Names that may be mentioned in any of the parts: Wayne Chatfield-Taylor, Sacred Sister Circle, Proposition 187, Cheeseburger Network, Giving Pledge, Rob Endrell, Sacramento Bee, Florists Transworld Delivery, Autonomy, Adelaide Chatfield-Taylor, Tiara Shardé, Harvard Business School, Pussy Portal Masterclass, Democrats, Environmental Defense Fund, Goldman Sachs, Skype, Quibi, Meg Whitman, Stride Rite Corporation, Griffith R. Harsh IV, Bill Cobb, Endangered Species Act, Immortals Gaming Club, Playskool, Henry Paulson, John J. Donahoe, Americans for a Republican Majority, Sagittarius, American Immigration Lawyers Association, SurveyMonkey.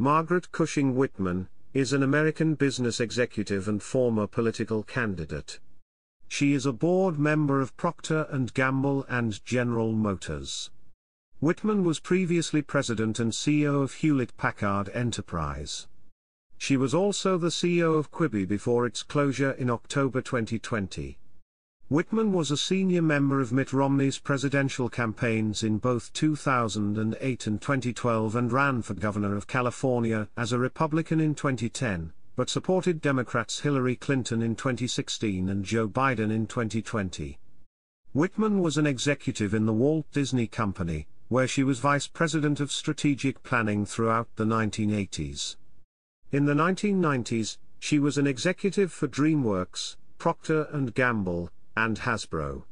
Margaret Cushing Whitman is an American business executive and former political candidate. She is a board member of Procter & Gamble and General Motors. Whitman was previously president and CEO of Hewlett-Packard Enterprise. She was also the CEO of Quibi before its closure in October 2020. Whitman was a senior member of Mitt Romney's presidential campaigns in both 2008 and 2012 and ran for governor of California as a Republican in 2010, but supported Democrats Hillary Clinton in 2016 and Joe Biden in 2020. Whitman was an executive in the Walt Disney Company, where she was vice president of strategic planning throughout the 1980s. In the 1990s, she was an executive for DreamWorks, Procter & Gamble, and Hasbro.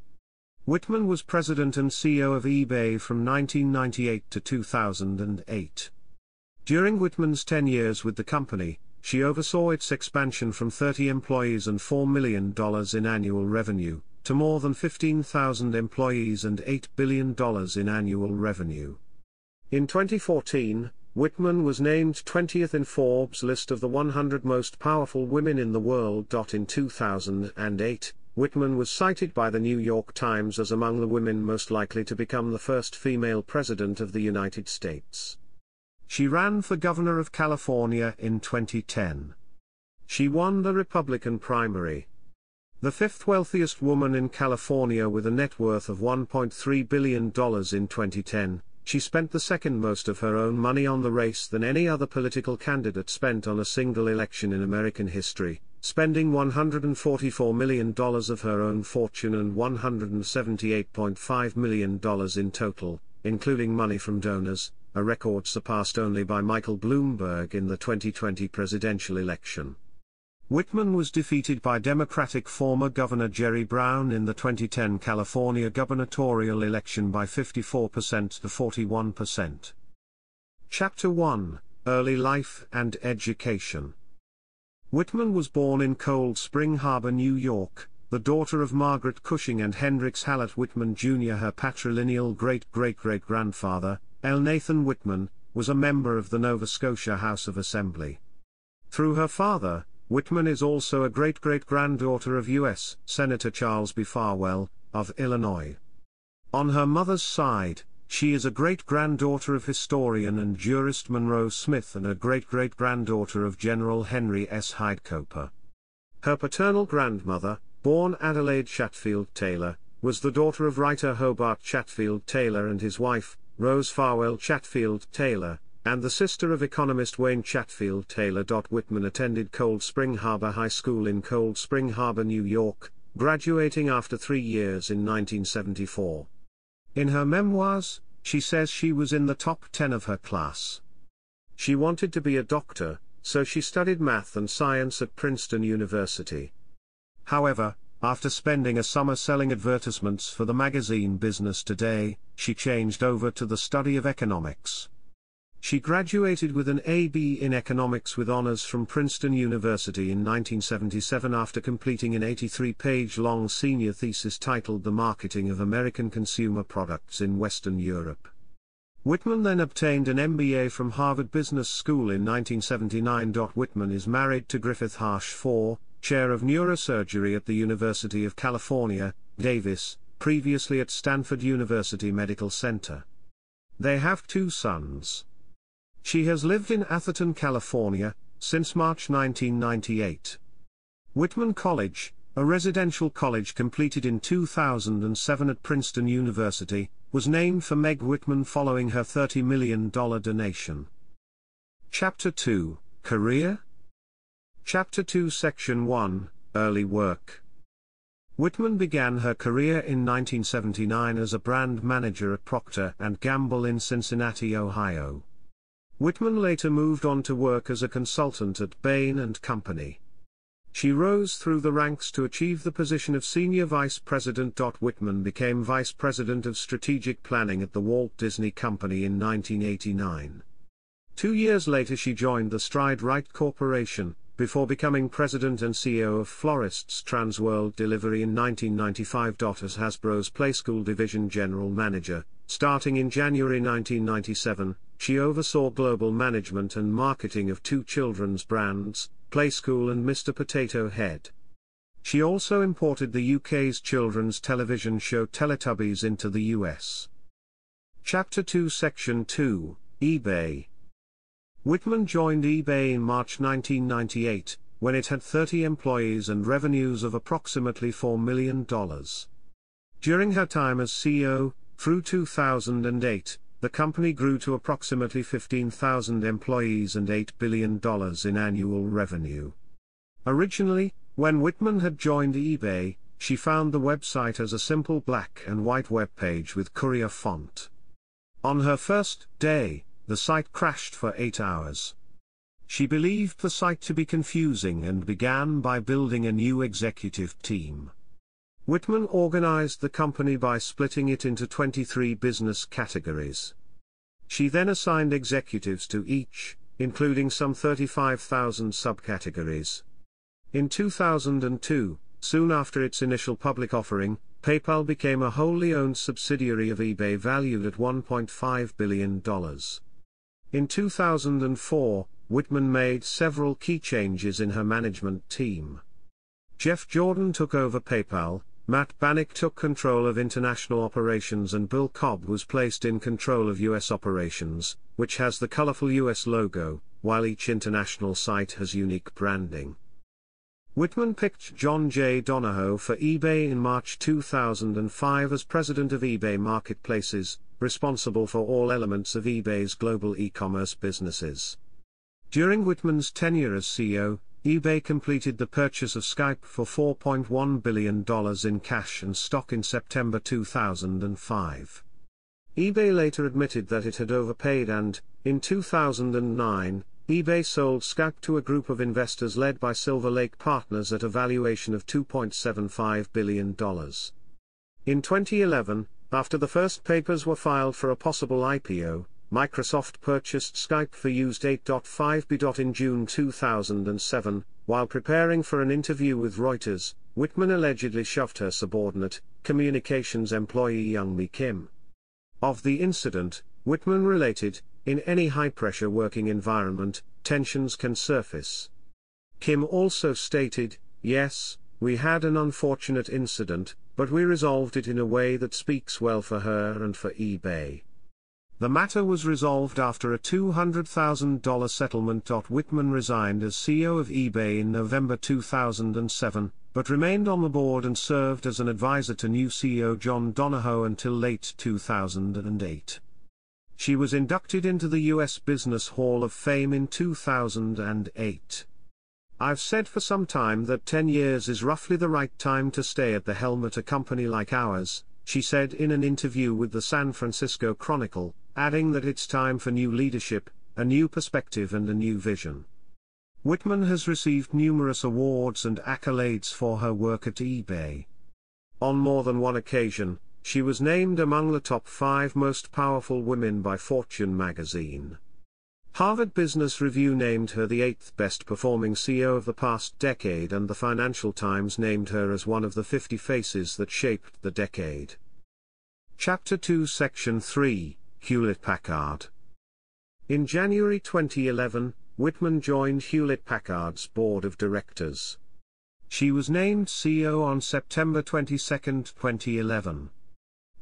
Whitman was president and CEO of eBay from 1998 to 2008. During Whitman's 10 years with the company, she oversaw its expansion from 30 employees and $4 million in annual revenue, to more than 15,000 employees and $8 billion in annual revenue. In 2014, Whitman was named 20th in Forbes' list of the 100 most powerful women in the world. In 2008, Whitman was cited by the New York Times as among the women most likely to become the first female president of the United States. She ran for governor of California in 2010. She won the Republican primary. The fifth wealthiest woman in California with a net worth of $1.3 billion in 2010, she spent the second most of her own money on the race than any other political candidate spent on a single election in American history, spending $144 million of her own fortune and $178.5 million in total, including money from donors, a record surpassed only by Michael Bloomberg in the 2020 presidential election. Whitman was defeated by Democratic former Governor Jerry Brown in the 2010 California gubernatorial election by 54% to 41%. Chapter 1: Early Life and Education. Whitman was born in Cold Spring Harbor, New York, the daughter of Margaret Cushing and Hendricks Hallett Whitman Jr. Her patrilineal great-great-great-grandfather, El Nathan Whitman, was a member of the Nova Scotia House of Assembly. Through her father, Whitman is also a great-great-granddaughter of U.S. Senator Charles B. Farwell, of Illinois. On her mother's side, she is a great-granddaughter of historian and jurist Monroe Smith and a great-great-granddaughter of General Henry S. Hyde-Coper. Her paternal grandmother, born Adelaide Chatfield-Taylor, was the daughter of writer Hobart Chatfield-Taylor and his wife, Rose Farwell Chatfield-Taylor, and the sister of economist Wayne Chatfield-Taylor. Whitman attended Cold Spring Harbor High School in Cold Spring Harbor, New York, graduating after 3 years in 1974. In her memoirs, she says she was in the top 10 of her class. She wanted to be a doctor, so she studied math and science at Princeton University. However, after spending a summer selling advertisements for the magazine Business Today, she changed over to the study of economics. She graduated with an AB in economics with honors from Princeton University in 1977 after completing an 83-page-long senior thesis titled The Marketing of American Consumer Products in Western Europe. Whitman then obtained an MBA from Harvard Business School in 1979. Whitman is married to Griffith Harsh IV, chair of neurosurgery at the University of California, Davis, previously at Stanford University Medical Center. They have 2 sons. She has lived in Atherton, California, since March 1998. Whitman College, a residential college completed in 2007 at Princeton University, was named for Meg Whitman following her $30 million donation. Chapter 2, Career? Chapter 2, Section 1, Early Work. Whitman began her career in 1979 as a brand manager at Procter & Gamble in Cincinnati, Ohio. Whitman later moved on to work as a consultant at Bain & Company. She rose through the ranks to achieve the position of senior vice president. Whitman became vice president of strategic planning at the Walt Disney Company in 1989. 2 years later she joined the Stride Rite Corporation, before becoming president and CEO of Florists Transworld Delivery in 1995. As Hasbro's Playskool division general manager, starting in January 1997, she oversaw global management and marketing of two children's brands, Playskool and Mr. Potato Head. She also imported the UK's children's television show Teletubbies into the US. Chapter 2, Section 2, eBay. Whitman joined eBay in March 1998, when it had 30 employees and revenues of approximately $4 million. During her time as CEO, through 2008, the company grew to approximately 15,000 employees and $8 billion in annual revenue. Originally, when Whitman had joined eBay, she found the website as a simple black and white webpage with Courier font. On her first day, the site crashed for 8 hours. She believed the site to be confusing and began by building a new executive team. Whitman organized the company by splitting it into 23 business categories. She then assigned executives to each, including some 35,000 subcategories. In 2002, soon after its initial public offering, PayPal became a wholly owned subsidiary of eBay valued at $1.5 billion. In 2004, Whitman made several key changes in her management team. Jeff Jordan took over PayPal, Matt Bannock took control of international operations, and Bill Cobb was placed in control of U.S. operations, which has the colorful U.S. logo, while each international site has unique branding. Whitman picked John J. Donahoe for eBay in March 2005 as president of eBay Marketplaces, responsible for all elements of eBay's global e-commerce businesses. During Whitman's tenure as CEO, eBay completed the purchase of Skype for $4.1 billion in cash and stock in September 2005. eBay later admitted that it had overpaid and, in 2009, eBay sold Skype to a group of investors led by Silver Lake Partners at a valuation of $2.75 billion. In 2011, after the first papers were filed for a possible IPO, Microsoft purchased Skype for $8.5 billion. In June 2007, while preparing for an interview with Reuters, Whitman allegedly shoved her subordinate, communications employee Youngmi Kim. Of the incident, Whitman related, "In any high-pressure working environment, tensions can surface." Kim also stated, "Yes, we had an unfortunate incident, but we resolved it in a way that speaks well for her and for eBay." The matter was resolved after a $200,000 settlement. Whitman resigned as CEO of eBay in November 2007, but remained on the board and served as an advisor to new CEO John Donahoe until late 2008. She was inducted into the U.S. Business Hall of Fame in 2008. "I've said for some time that 10 years is roughly the right time to stay at the helm at a company like ours," she said in an interview with the San Francisco Chronicle, adding that it's time for new leadership, a new perspective and a new vision. Whitman has received numerous awards and accolades for her work at eBay. On more than one occasion, she was named among the top 5 most powerful women by Fortune magazine. Harvard Business Review named her the 8th best performing CEO of the past decade, and the Financial Times named her as one of the 50 faces that shaped the decade. Chapter 2, Section 3, Hewlett-Packard. In January 2011, Whitman joined Hewlett-Packard's board of directors. She was named CEO on September 22, 2011.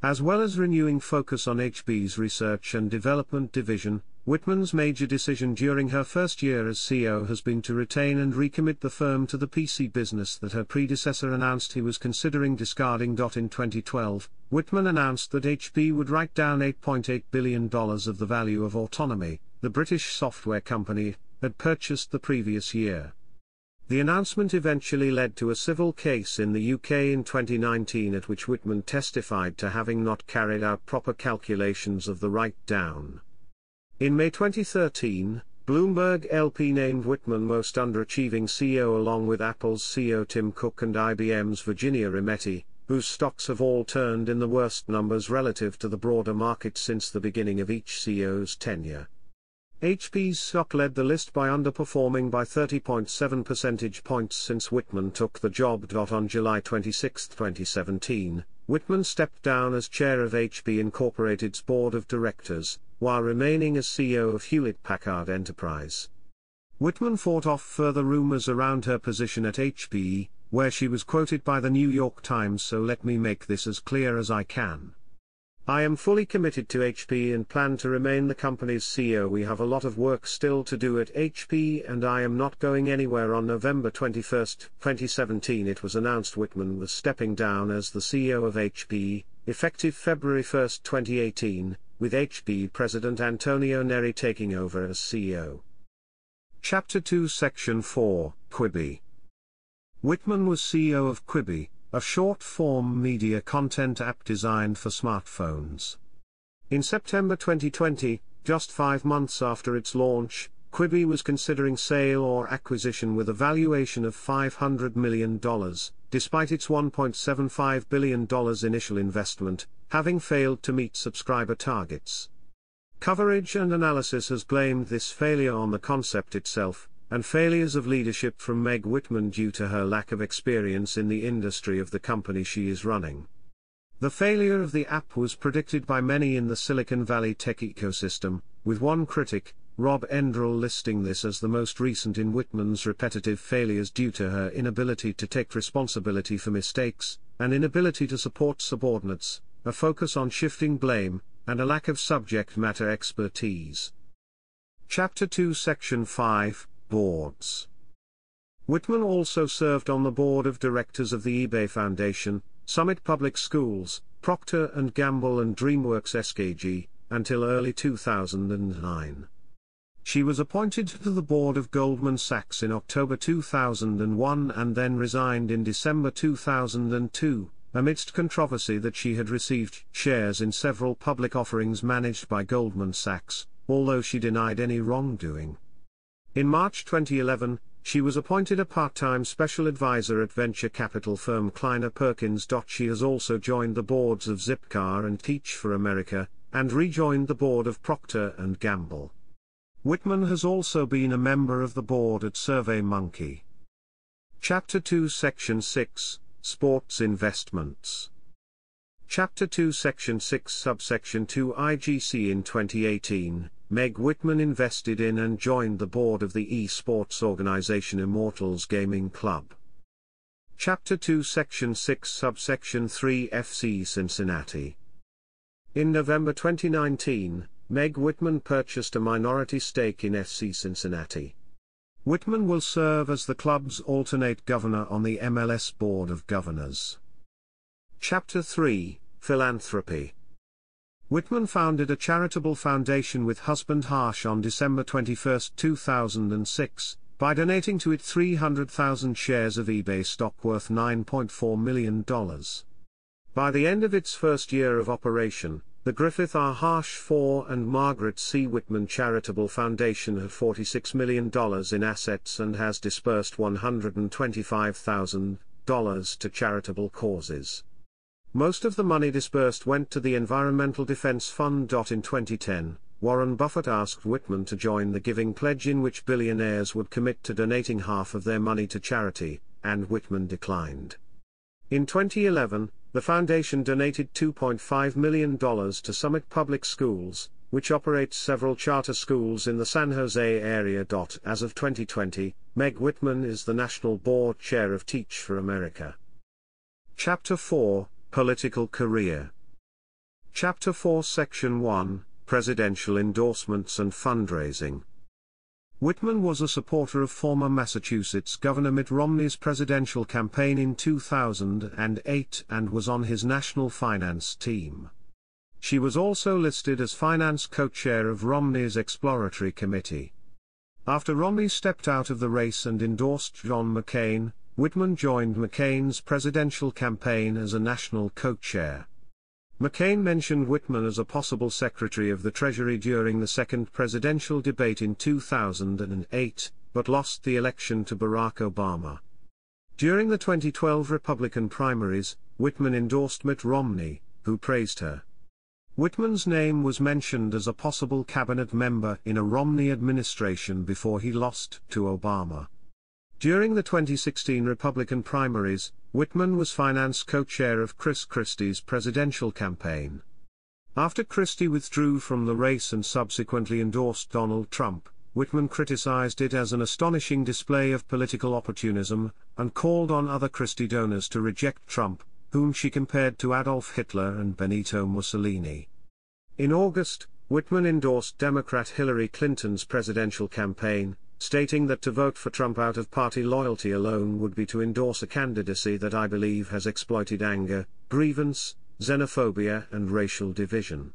As well as renewing focus on HP's research and development division, Whitman's major decision during her first year as CEO has been to retain and recommit the firm to the PC business that her predecessor announced he was considering discarding. In 2012, Whitman announced that HP would write down $8.8 billion of the value of Autonomy, the British software company, had purchased the previous year. The announcement eventually led to a civil case in the UK in 2019, at which Whitman testified to having not carried out proper calculations of the write-down. In May 2013, Bloomberg LP named Whitman most underachieving CEO, along with Apple's CEO Tim Cook and IBM's Virginia Rometty, whose stocks have all turned in the worst numbers relative to the broader market since the beginning of each CEO's tenure. HP's stock led the list by underperforming by 30.7 percentage points since Whitman took the job. On July 26, 2017, Whitman stepped down as chair of HP Incorporated's board of directors, while remaining as CEO of Hewlett-Packard Enterprise. Whitman fought off further rumors around her position at HP, where she was quoted by the New York Times, so let me make this as clear as I can. I am fully committed to HP and plan to remain the company's CEO. We have a lot of work still to do at HP and I am not going anywhere. On November 21, 2017 it was announced Whitman was stepping down as the CEO of HP, effective February 1, 2018, with HP President Antonio Neri taking over as CEO. Chapter 2, Section 4, Quibi. Whitman was CEO of Quibi, a short-form media content app designed for smartphones. In September 2020, just 5 months after its launch, Quibi was considering sale or acquisition with a valuation of $500 million, despite its $1.75 billion initial investment, having failed to meet subscriber targets. Coverage and analysis has blamed this failure on the concept itself, and failures of leadership from Meg Whitman due to her lack of experience in the industry of the company she is running. The failure of the app was predicted by many in the Silicon Valley tech ecosystem, with one critic, Rob Endrell, listing this as the most recent in Whitman's repetitive failures due to her inability to take responsibility for mistakes, an inability to support subordinates, a focus on shifting blame, and a lack of subject matter expertise. Chapter 2, Section 5, Boards. Whitman also served on the board of directors of the eBay Foundation, Summit Public Schools, Procter & Gamble and DreamWorks SKG, until early 2009. She was appointed to the board of Goldman Sachs in October 2001 and then resigned in December 2002, amidst controversy that she had received shares in several public offerings managed by Goldman Sachs, although she denied any wrongdoing. In March 2011, she was appointed a part-time special advisor at venture capital firm Kleiner Perkins. She has also joined the boards of Zipcar and Teach for America, and rejoined the board of Procter & Gamble. Whitman has also been a member of the board at SurveyMonkey. Chapter 2, Section 6, Sports Investments. Chapter 2, Section 6, Subsection 2, IGC. In 2018, Meg Whitman invested in and joined the board of the esports organization Immortals Gaming Club. Chapter 2, Section 6, Subsection 3, FC Cincinnati. In November 2019, Meg Whitman purchased a minority stake in FC Cincinnati. Whitman will serve as the club's alternate governor on the MLS Board of Governors. Chapter 3, Philanthropy. Whitman founded a charitable foundation with husband Harsh on December 21, 2006, by donating to it 300,000 shares of eBay stock worth $9.4 million. By the end of its first year of operation, the Griffith R. Harsh IV and Margaret C. Whitman Charitable Foundation had $46 million in assets and has disbursed $125,000 to charitable causes. Most of the money disbursed went to the Environmental Defense Fund. In 2010, Warren Buffett asked Whitman to join the Giving Pledge, in which billionaires would commit to donating half of their money to charity, and Whitman declined. In 2011, the foundation donated $2.5 million to Summit Public Schools, which operates several charter schools in the San Jose area. As of 2020, Meg Whitman is the National Board Chair of Teach for America. Chapter 4, Political Career. Chapter 4, Section 1, Presidential Endorsements and Fundraising. Whitman was a supporter of former Massachusetts Governor Mitt Romney's presidential campaign in 2008 and was on his national finance team. She was also listed as finance co-chair of Romney's exploratory committee. After Romney stepped out of the race and endorsed John McCain, Whitman joined McCain's presidential campaign as a national co-chair. McCain mentioned Whitman as a possible Secretary of the Treasury during the second presidential debate in 2008, but lost the election to Barack Obama. During the 2012 Republican primaries, Whitman endorsed Mitt Romney, who praised her. Whitman's name was mentioned as a possible cabinet member in a Romney administration before he lost to Obama. During the 2016 Republican primaries, Whitman was finance co-chair of Chris Christie's presidential campaign. After Christie withdrew from the race and subsequently endorsed Donald Trump, Whitman criticized it as an astonishing display of political opportunism, and called on other Christie donors to reject Trump, whom she compared to Adolf Hitler and Benito Mussolini. In August, Whitman endorsed Democrat Hillary Clinton's presidential campaign, stating that to vote for Trump out of party loyalty alone would be to endorse a candidacy that I believe has exploited anger, grievance, xenophobia and racial division.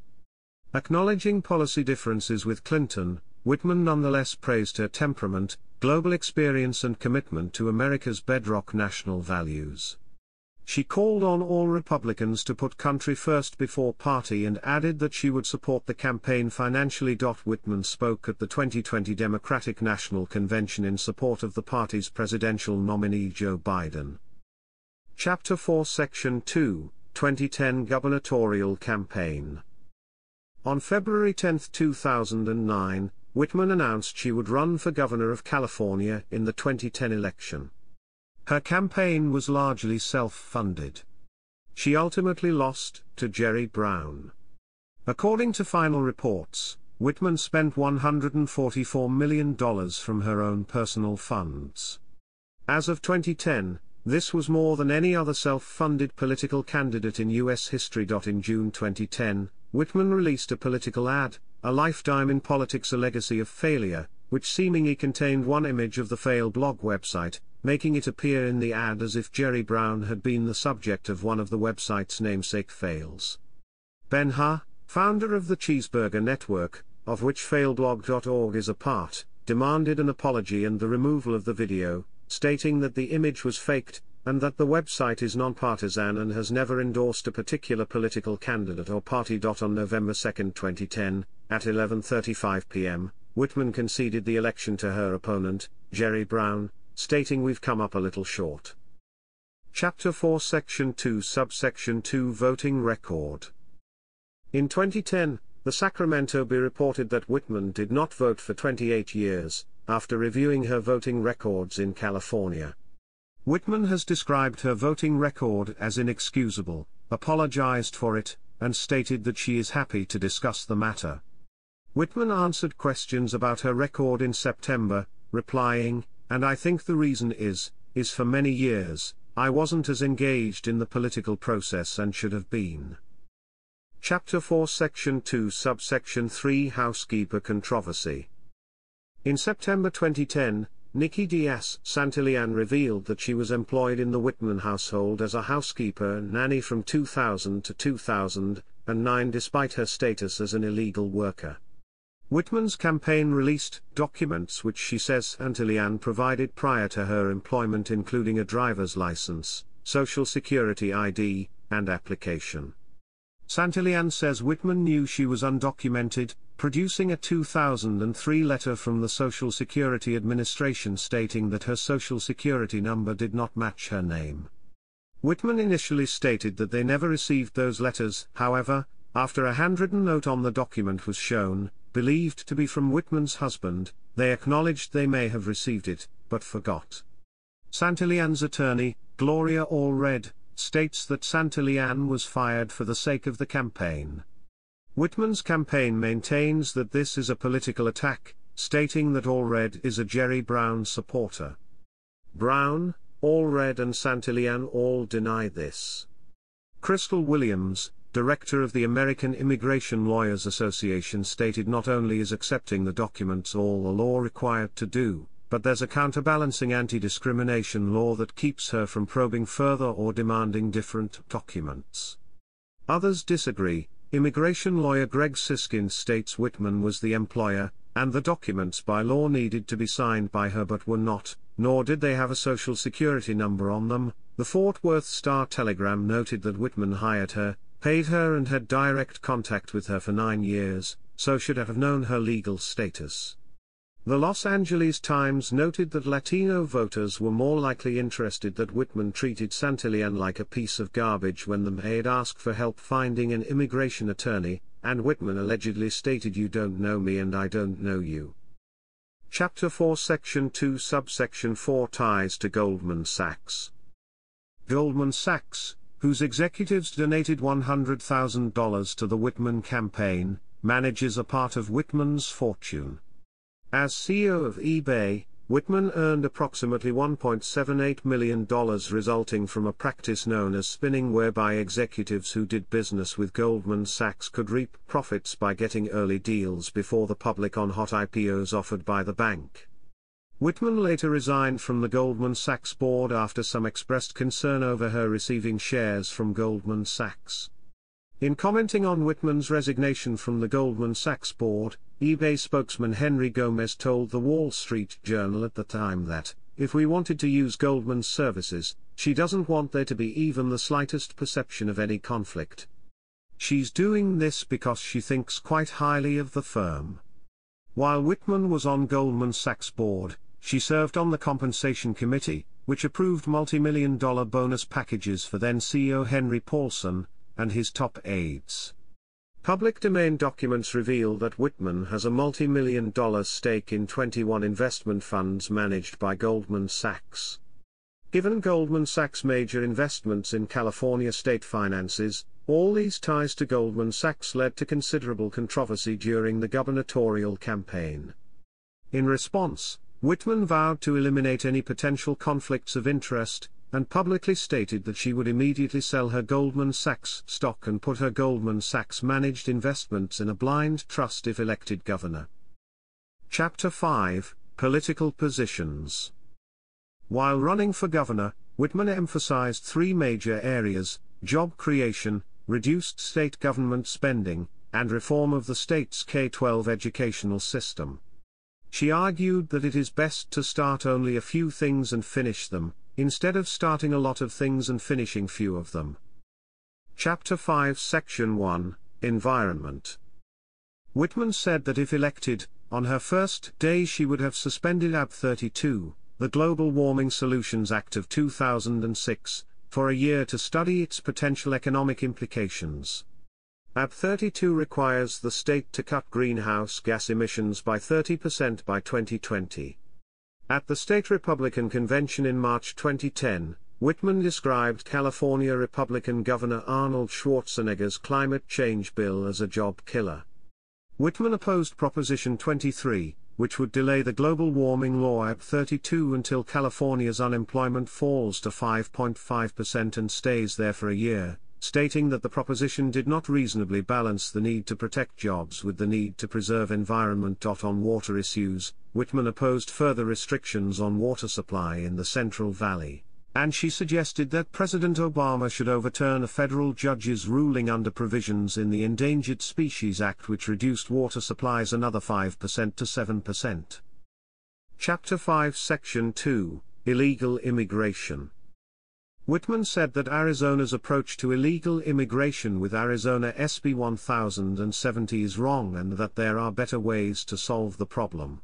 Acknowledging policy differences with Clinton, Whitman nonetheless praised her temperament, global experience and commitment to America's bedrock national values. She called on all Republicans to put country first before party and added that she would support the campaign financially. Whitman spoke at the 2020 Democratic National Convention in support of the party's presidential nominee Joe Biden. Chapter 4, Section 2, 2010 Gubernatorial Campaign. On February 10, 2009, Whitman announced she would run for governor of California in the 2010 election. Her campaign was largely self-funded. She ultimately lost to Jerry Brown. According to final reports, Whitman spent $144 million from her own personal funds. As of 2010, this was more than any other self-funded political candidate in U.S. history. In June 2010, Whitman released a political ad, "A Lifetime in Politics, A Legacy of Failure," which seemingly contained one image of the Fail blog website, making it appear in the ad as if Jerry Brown had been the subject of one of the website's namesake fails. Ben Ha, founder of the Cheeseburger Network, of which failblog.org is a part, demanded an apology and the removal of the video, stating that the image was faked, and that the website is nonpartisan and has never endorsed a particular political candidate or party. On November 2, 2010, at 11:35 p.m., Whitman conceded the election to her opponent, Jerry Brown, stating, "We've come up a little short." Chapter 4, Section 2, Subsection 2, Voting Record. In 2010, the Sacramento Bee reported that Whitman did not vote for 28 years, after reviewing her voting records in California. Whitman has described her voting record as inexcusable, apologized for it, and stated that she is happy to discuss the matter. Whitman answered questions about her record in September, replying, "And I think the reason is for many years, I wasn't as engaged in the political process and should have been." Chapter 4, Section 2, Subsection 3, Housekeeper Controversy. In September 2010, Nikki Diaz Santillan revealed that she was employed in the Whitman household as a housekeeper and nanny from 2000 to 2009 despite her status as an illegal worker. Whitman's campaign released documents which she says Santillan provided prior to her employment, including a driver's license, Social Security ID, and application. Santillan says Whitman knew she was undocumented, producing a 2003 letter from the Social Security Administration stating that her Social Security number did not match her name. Whitman initially stated that they never received those letters. However, after a handwritten note on the document was shown, believed to be from Whitman's husband, they acknowledged they may have received it, but forgot. Santillan's attorney, Gloria Allred, states that Santillan was fired for the sake of the campaign. Whitman's campaign maintains that this is a political attack, stating that Allred is a Jerry Brown supporter. Brown, Allred and Santillan all deny this. Crystal Williams, director of the American Immigration Lawyers Association, stated, "Not only is accepting the documents all the law required to do, but there's a counterbalancing anti-discrimination law that keeps her from probing further or demanding different documents." Others disagree. Immigration lawyer Greg Siskin states Whitman was the employer, and the documents by law needed to be signed by her but were not, nor did they have a Social Security number on them. The Fort Worth Star-Telegram noted that Whitman hired her, paid her and had direct contact with her for 9 years, so should have known her legal status. The Los Angeles Times noted that Latino voters were more likely interested that Whitman treated Santillan like a piece of garbage when the maid asked for help finding an immigration attorney, and Whitman allegedly stated, "You don't know me and I don't know you." Chapter 4 Section 2 Subsection 4 Ties to Goldman Sachs. Goldman Sachs, whose executives donated $100,000 to the Whitman campaign, manages a part of Whitman's fortune. As CEO of eBay, Whitman earned approximately $1.78 million resulting from a practice known as spinning, whereby executives who did business with Goldman Sachs could reap profits by getting early deals before the public on hot IPOs offered by the bank. Whitman later resigned from the Goldman Sachs board after some expressed concern over her receiving shares from Goldman Sachs. In commenting on Whitman's resignation from the Goldman Sachs board, eBay spokesman Henry Gomez told the Wall Street Journal at the time that, if we wanted to use Goldman's services, she doesn't want there to be even the slightest perception of any conflict. She's doing this because she thinks quite highly of the firm. While Whitman was on Goldman Sachs board, she served on the compensation committee, which approved multi-million-dollar bonus packages for then CEO Henry Paulson and his top aides. Public domain documents reveal that Whitman has a multi-million-dollar stake in 21 investment funds managed by Goldman Sachs. Given Goldman Sachs' major investments in California state finances, all these ties to Goldman Sachs led to considerable controversy during the gubernatorial campaign. In response, Whitman vowed to eliminate any potential conflicts of interest, and publicly stated that she would immediately sell her Goldman Sachs stock and put her Goldman Sachs managed investments in a blind trust if elected governor. Chapter 5 Political Positions. While running for governor, Whitman emphasized three major areas: job creation, reduced state government spending, and reform of the state's K-12 educational system. She argued that it is best to start only a few things and finish them, instead of starting a lot of things and finishing few of them. Chapter 5 Section 1 Environment. Whitman said that if elected, on her first day she would have suspended AB 32, the Global Warming Solutions Act of 2006, for a year to study its potential economic implications. AB 32 requires the state to cut greenhouse gas emissions by 30% by 2020. At the state Republican convention in March 2010, Whitman described California Republican Governor Arnold Schwarzenegger's climate change bill as a job killer. Whitman opposed Proposition 23, which would delay the global warming law AB 32 until California's unemployment falls to 5.5% and stays there for a year, stating that the proposition did not reasonably balance the need to protect jobs with the need to preserve environment. On water issues, Whitman opposed further restrictions on water supply in the Central Valley, and she suggested that President Obama should overturn a federal judge's ruling under provisions in the Endangered Species Act which reduced water supplies another 5% to 7%. Chapter 5 Section 2 Illegal Immigration. Whitman said that Arizona's approach to illegal immigration with Arizona SB 1070 is wrong and that there are better ways to solve the problem.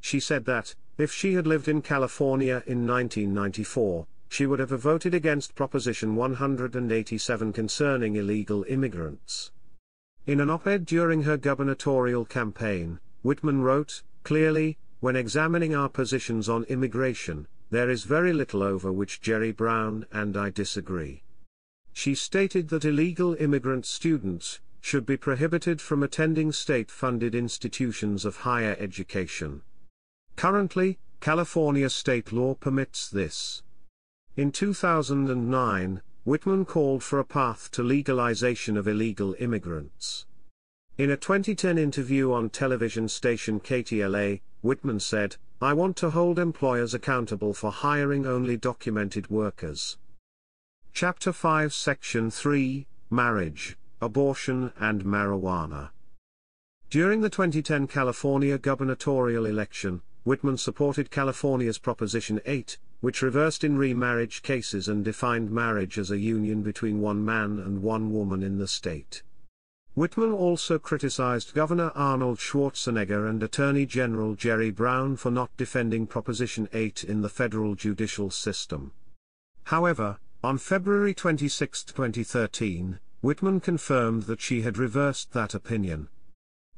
She said that, if she had lived in California in 1994, she would have voted against Proposition 187 concerning illegal immigrants. In an op-ed during her gubernatorial campaign, Whitman wrote, "Clearly, when examining our positions on immigration, there is very little over which Jerry Brown and I disagree." She stated that illegal immigrant students should be prohibited from attending state-funded institutions of higher education. Currently, California state law permits this. In 2009, Whitman called for a path to legalization of illegal immigrants. In a 2010 interview on television station KTLA, Whitman said, "I want to hold employers accountable for hiring only documented workers." Chapter 5 Section 3 Marriage, Abortion and Marijuana. During the 2010 California gubernatorial election, Whitman supported California's Proposition 8, which reversed in remarriage cases and defined marriage as a union between one man and one woman in the state. Whitman also criticized Governor Arnold Schwarzenegger and Attorney General Jerry Brown for not defending Proposition 8 in the federal judicial system. However, on February 26, 2013, Whitman confirmed that she had reversed that opinion.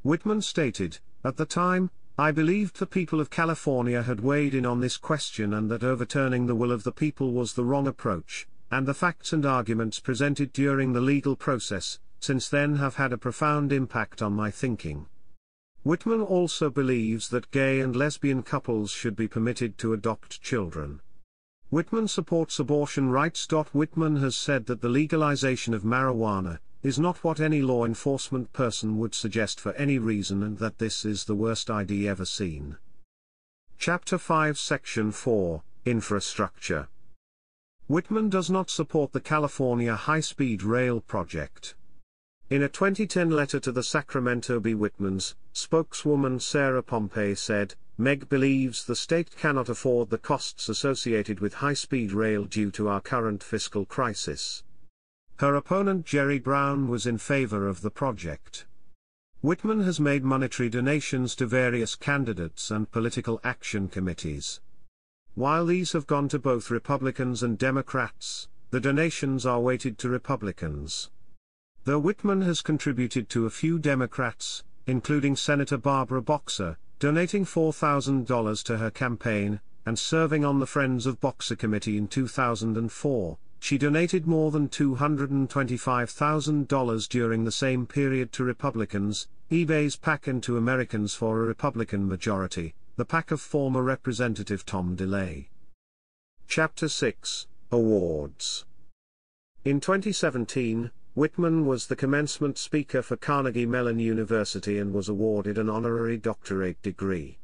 Whitman stated, "At the time, I believed the people of California had weighed in on this question and that overturning the will of the people was the wrong approach, and the facts and arguments presented during the legal process, since then have had a profound impact on my thinking. Whitman also believes that gay and lesbian couples should be permitted to adopt children. Whitman supports abortion rights. Whitman has said that the legalization of marijuana is not what any law enforcement person would suggest for any reason, and that this is the worst idea ever seen. Chapter 5, Section 4, Infrastructure. Whitman does not support the California high-speed rail project. In a 2010 letter to the Sacramento Bee, Whitman's spokeswoman Sarah Pompey said, "Meg believes the state cannot afford the costs associated with high-speed rail due to our current fiscal crisis." Her opponent Jerry Brown was in favor of the project. Whitman has made monetary donations to various candidates and political action committees. While these have gone to both Republicans and Democrats, the donations are weighted to Republicans. Though Whitman has contributed to a few Democrats, including Senator Barbara Boxer, donating $4,000 to her campaign, and serving on the Friends of Boxer Committee in 2004, she donated more than $225,000 during the same period to Republicans, eBay's PAC, and to Americans for a Republican Majority, the PAC of former Representative Tom DeLay. Chapter 6, Awards. In 2017, Whitman was the commencement speaker for Carnegie Mellon University and was awarded an honorary doctorate degree.